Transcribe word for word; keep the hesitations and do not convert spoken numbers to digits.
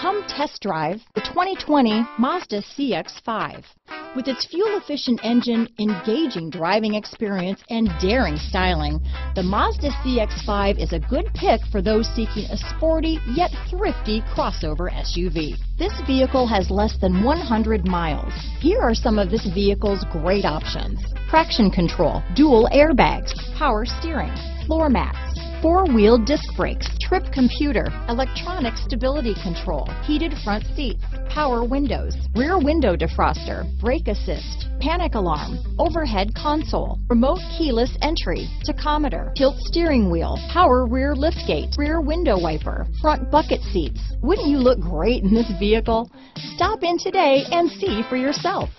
Come test drive the twenty twenty Mazda C X five. With its fuel-efficient engine, engaging driving experience, and daring styling, the Mazda C X five is a good pick for those seeking a sporty yet thrifty crossover S U V. This vehicle has less than one hundred miles. Here are some of this vehicle's great options: traction control, dual airbags, power steering, floor mats, four-wheel disc brakes, trip computer, electronic stability control, heated front seats, power windows, rear window defroster, brake assist, panic alarm, overhead console, remote keyless entry, tachometer, tilt steering wheel, power rear liftgate, rear window wiper, front bucket seats. Wouldn't you look great in this vehicle? Stop in today and see for yourself.